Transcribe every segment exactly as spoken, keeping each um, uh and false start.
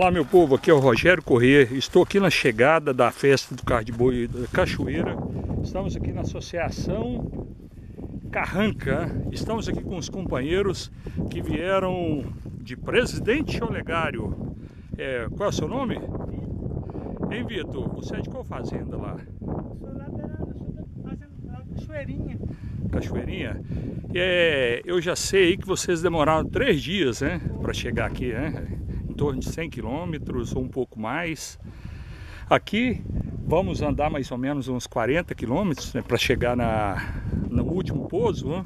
Olá meu povo, aqui é o Rogério Corrêa, estou aqui na chegada da festa do carro de boi da Cachoeira. Estamos aqui na associação Carranca, estamos aqui com os companheiros que vieram de Presidente Olegário. É, qual é o seu nome? Vitor. Hein Vitor, você é de qual fazenda lá? Eu sou lá da, eu sou da fazenda lá, Cachoeirinha. Cachoeirinha? É, eu já sei que vocês demoraram três dias, né, para chegar aqui, né? Em torno de cem quilômetros ou um pouco mais. Aqui vamos andar mais ou menos uns quarenta quilômetros, né, para chegar na, no último pouso, né?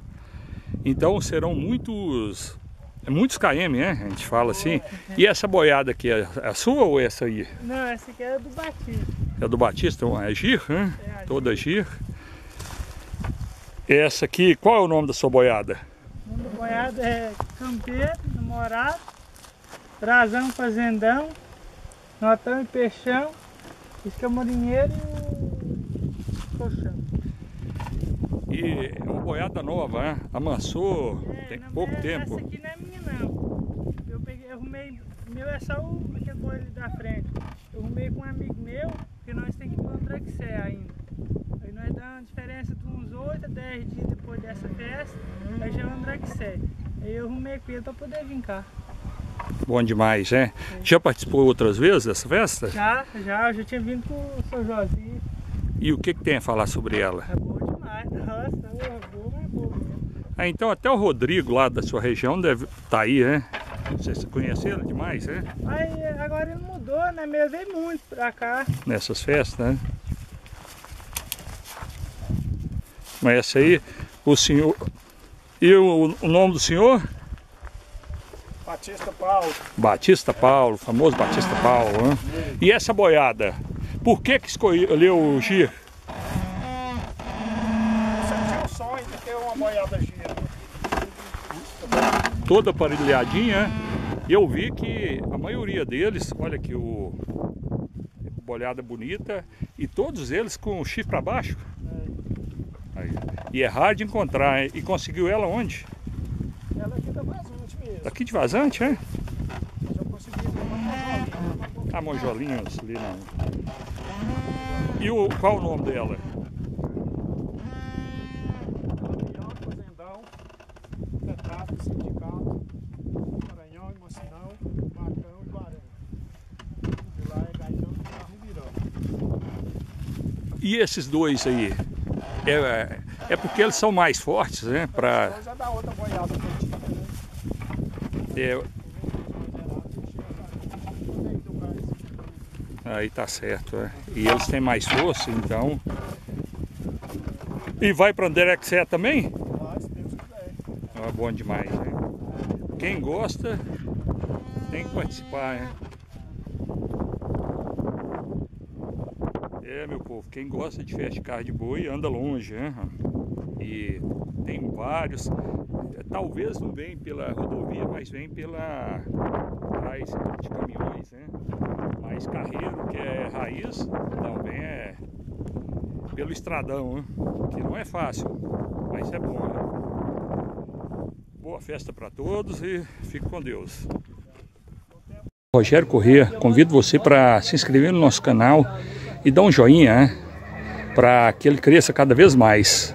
Então serão muitos muitos km, né? A gente fala assim. E essa boiada aqui é a sua ou é essa aí? Não, essa aqui é do Batista. É do Batista, é Gir, né? É toda Gir. Essa aqui, qual é o nome da sua boiada? O nome da boiada é Campeiro Morar, Trazão, Fazendão, Notão e Peixão, Escamorinheiro e Colchão. E é uma boiada nova, né? Amassou é, tem não, pouco essa tempo. Essa aqui não é minha não. Eu peguei, eu arrumei, meu é só o aquele boi ali da frente. Eu arrumei com um amigo meu, porque nós temos que ir para o Andraxé ainda. Aí nós dá uma diferença de uns oito a dez dias depois dessa festa, aí já é o Andraxé. Aí eu arrumei com ele para poder vir cá. Bom demais, né? É. Já participou outras vezes dessa festa? Já, já, eu já tinha vindo com o seu Josinho. E o que que tem a falar sobre ela? É boa demais, nossa, é boa, é boa mesmo. Ah, então até o Rodrigo lá da sua região deve tá aí, né? Vocês conheceram demais, né? Aí, agora ele mudou, né? Mas veio muito pra cá. Nessas festas, né? Mas essa aí, o senhor... E o, o nome do senhor? Batista Paulo. Batista Paulo, famoso Batista Paulo, né? E essa boiada, por que que escolheu o Gir? Você tinha um sonho de ter uma boiada Gir. Toda aparelhadinha, e eu vi que a maioria deles, olha aqui, o boiada bonita, e todos eles com o chifre para baixo. Aí. E é raro de encontrar, hein? E conseguiu ela onde? Ela aqui da Vazante mesmo. Daqui de Vazante, é? Já consegui uma monjolinha. Ah, monjolinhas ali não. E o, qual o nome dela? Fazendão, Tetrafe, Sindicato, Maranhão, Emocional, Macão e Guarani. De lá é Gaitão e Carrumirão. E esses dois aí? É, é porque eles são mais fortes, né? Pra... É... Aí tá certo, né? E eles têm mais força, então. E vai para Andraxé também? Vai, se Deus quiser. É bom demais, né? Quem gosta tem que participar, né? É, meu povo, quem gosta de festa de carro de boi anda longe, né? E tem vários, talvez não vem pela rodovia, mas vem pela trás de caminhões, né? Mas carreiro, que é raiz, também é pelo estradão, né? Que não é fácil, mas é bom, né? Boa festa para todos e fico com Deus. Rogério Corrêa, convido você para se inscrever no nosso canal e dá um joinha, né? Para que ele cresça cada vez mais.